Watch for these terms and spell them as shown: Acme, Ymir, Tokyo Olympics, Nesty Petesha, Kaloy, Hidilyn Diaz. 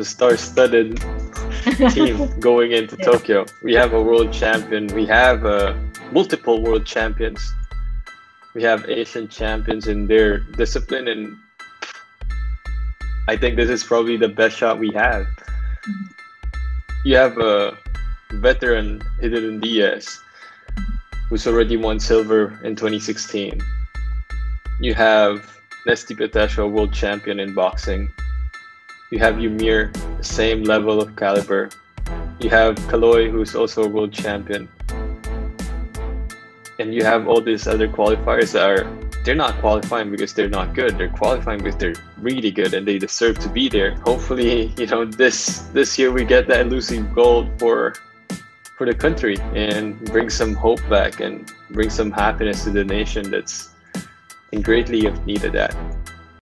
the star-studded team going into Tokyo. We have a world champion. We have multiple world champions. We have Asian champions in their discipline, and I think this is probably the best shot we have. You have a veteran Hidilyn Diaz, who's already won silver in 2016. You have Nesty Petesha, world champion in boxing. You have Ymir, same level of caliber. You have Kaloy, who's also a world champion. And you have all these other qualifiers that they're not qualifying because they're not good. They're qualifying because they're really good and they deserve to be there. Hopefully, you know, this year we get that elusive gold for the country and bring some hope back and bring some happiness to the nation that's in greatly needed that.